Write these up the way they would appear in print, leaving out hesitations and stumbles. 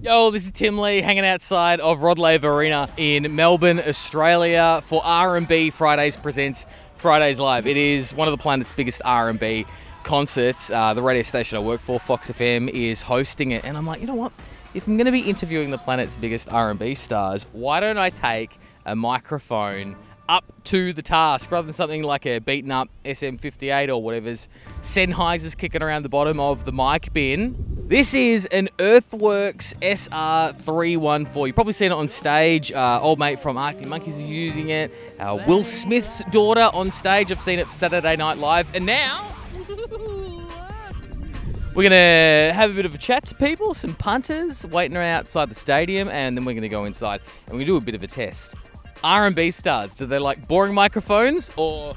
Yo, this is Tim Lee hanging outside of Rod Laver Arena in Melbourne, Australia for R&B Fridays Presents Fridays Live. It is one of the planet's biggest R&B concerts. The radio station I work for, Fox FM, is hosting it. And I'm like, you know what? If I'm going to be interviewing the planet's biggest R&B stars, why don't I take a microphone up to the task rather than something like a beaten up SM58 or whatever's Sennheiser's kicking around the bottom of the mic bin. This is an Earthworks SR314. You've probably seen it on stage. Old mate from Arctic Monkeys is using it. Will Smith's daughter on stage. I've seen it for Saturday Night Live. And now, we're going to have a bit of a chat to people, some punters waiting around outside the stadium, and then we're going to go inside and we're going to do a bit of a test. R&B stars, do they like boring microphones or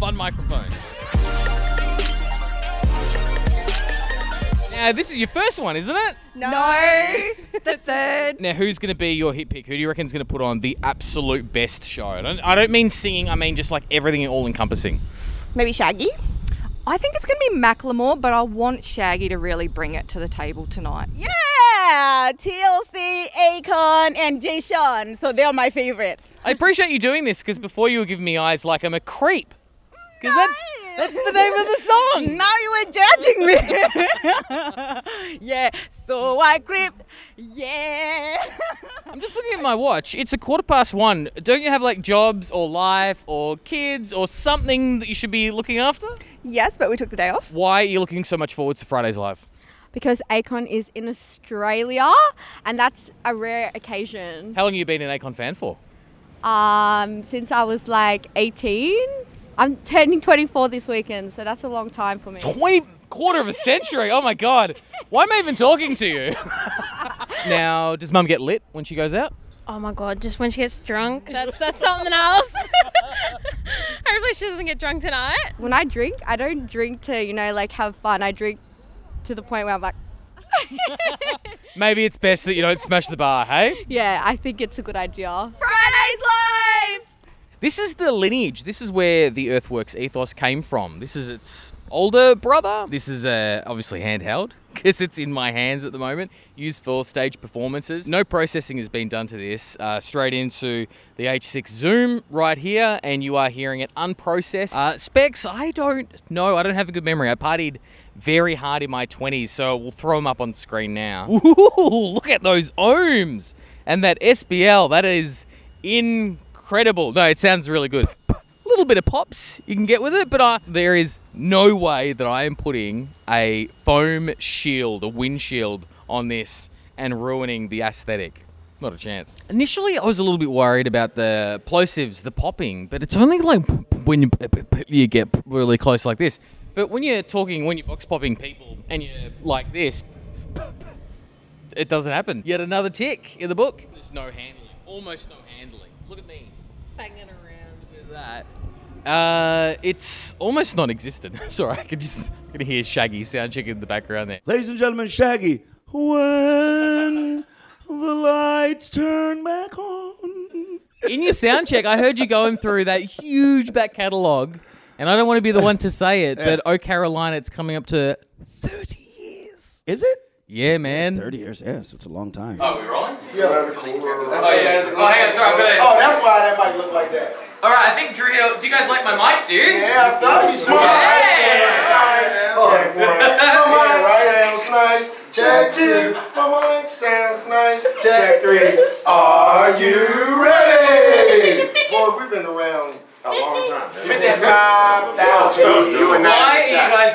fun microphones? Now, this is your first one, isn't it? No, the third. Now, who's going to be your hit pick? Who do you reckon is going to put on the absolute best show? I don't mean singing, I mean just like everything all-encompassing. Maybe Shaggy? I think it's going to be Macklemore, but I want Shaggy to really bring it to the table tonight. Yeah! TLC, Akon and Jay Sean, so they're my favourites. I appreciate you doing this because before you were giving me eyes like I'm a creep. Because that's the name of the song. Now you were judging me. Yeah, so I creep. Yeah. I'm just looking at my watch. It's 1:15. Don't you have like jobs or life or kids or something that you should be looking after? Yes, but we took the day off. Why are you looking so much forward to Fridays Live? Because Akon is in Australia and that's a rare occasion. How long have you been an Akon fan for? Since I was like 18. I'm turning 24 this weekend, so that's a long time for me. 25 quarter of a century? Oh my God. Why am I even talking to you? Now, does mum get lit when she goes out? Oh my God, just when she gets drunk. That's something else. Hopefully she doesn't get drunk tonight. When I drink, I don't drink to, you know, like have fun. I drink to the point where I'm like... Maybe it's best that you don't smash the bar, hey? Yeah, I think it's a good idea. Fridays Live! This is the lineage. This is where the Earthworks ethos came from. This is its older brother. This is obviously handheld because it's in my hands at the moment, used for stage performances. No processing has been done to this. Straight into the H6 Zoom right here, and you are hearing it unprocessed. Specs, I don't know. I don't have a good memory. I partied very hard in my 20s, so we'll throw them up on the screen now. Ooh, look at those ohms and that SBL. That is incredible. Incredible. No, it sounds really good. A little bit of pops you can get with it, but there is no way that I am putting a foam shield, a windshield on this and ruining the aesthetic. Not a chance. Initially, I was a little bit worried about the plosives, the popping, but it's only like when you get really close like this. But when you're talking, when you're box popping people and you're like this, it doesn't happen. Yet another tick in the book. There's no handling, almost no handling. Look at me. Banging around with that. It's almost non-existent. Sorry, I can hear Shaggy sound check in the background there. Ladies and gentlemen, Shaggy. When the lights turn back on. In your sound check, I heard you going through that huge back catalogue, and I don't want to be the one to say it, but Oh Carolina, it's coming up to 30 years. Is it? Yeah, man. 30 years, yes. It's a long time. Oh, we're rolling? Yeah. Oh, yeah. Oh, hang on, sorry. Oh, that's why that might look like that. All right, I think Drew, do you guys like my mic, dude? Yeah, I saw you. Sure. Yeah. My mic sounds nice. Check two. My mic sounds nice. Check three. Are you ready? Boy, we've been around a long time. 55,000. Why are you guys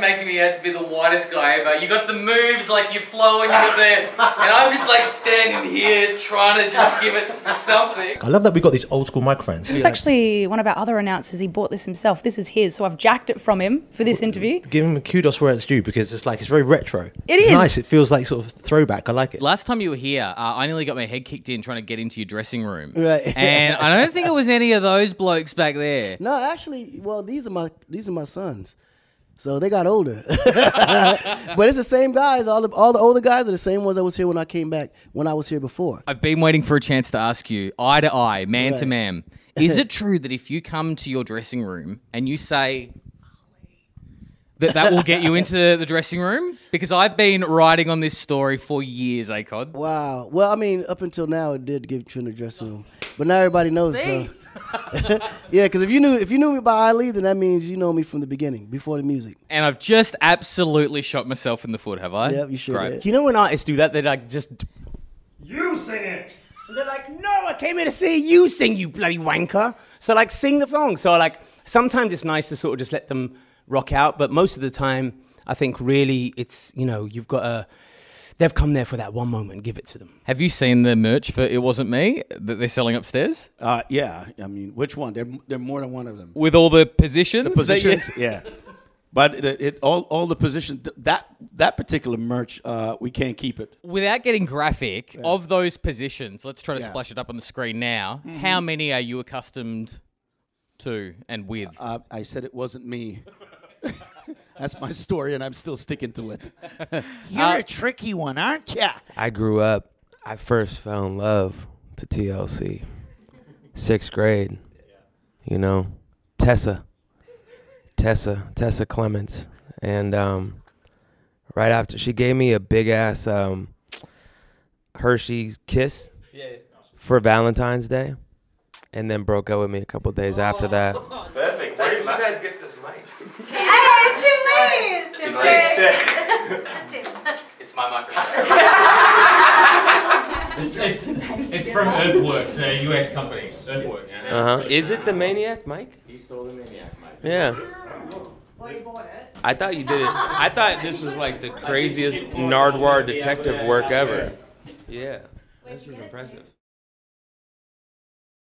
making me out to be the whitest guy ever? You got the moves, like you flow and you got there, and I'm just like standing here trying to just give it something. I love that we got these old school microphones. This is actually one of our other announcers. He bought this himself. This is his, so I've jacked it from him for this interview. Give him a kudos where it's due because it's like it's very retro. It's nice. It feels like sort of throwback. I like it. Last time you were here, I nearly got my head kicked in trying to get into your dressing room, right? And I don't think it was any of those blokes back there. No, actually, well, these are my sons, so they got older. But it's the same guys. All the older guys are the same ones that was here when I came back when I was here before. I've been waiting for a chance to ask you, eye to eye, man to man, is it true that if you come to your dressing room and you say, that will get you into the dressing room? Because I've been writing on this story for years, Akon. Wow. Well, I mean, up until now, it did get you in the dressing room. But now everybody knows, so. Yeah, because if you knew me by Ali, then that means you know me from the beginning, before the music. And I've just absolutely shot myself in the foot, have I? Yeah, you sure did. You know when artists do that, they like just... You sing it! And they're like, no, I came here to see you sing, you bloody wanker. So, like, sing the song. So, like, sometimes it's nice to sort of just let them... rock out, but most of the time, I think really it's, you know, you've got a, they've come there for that one moment, give it to them. Have you seen the merch for It Wasn't Me that they're selling upstairs? Yeah, I mean, which one? They're more than one of them. With all the positions? The positions, yeah. But all the positions, that particular merch, we can't keep it. Without getting graphic, of those positions, let's try to splash it up on the screen now. Mm-hmm. How many are you accustomed to and with? I said it wasn't me. That's my story, and I'm still sticking to it. You're a tricky one, aren't ya? I grew up. I first fell in love to TLC. 6th grade. You know, Tessa Clements. And right after, she gave me a big-ass Hershey's kiss for Valentine's Day, and then broke up with me a couple days after that. Perfect. Where did you guys get this mic? Hey, it's Tim Lee. Just Tim. It's my microphone. it's from Earthworks, a US company. Earthworks. Uh-huh. Is it the Maniac mic? He stole the Maniac mic. Yeah. Well, he bought it. I thought you did it. I thought this was like the craziest Nardwuar detective work ever. Yeah. This is impressive.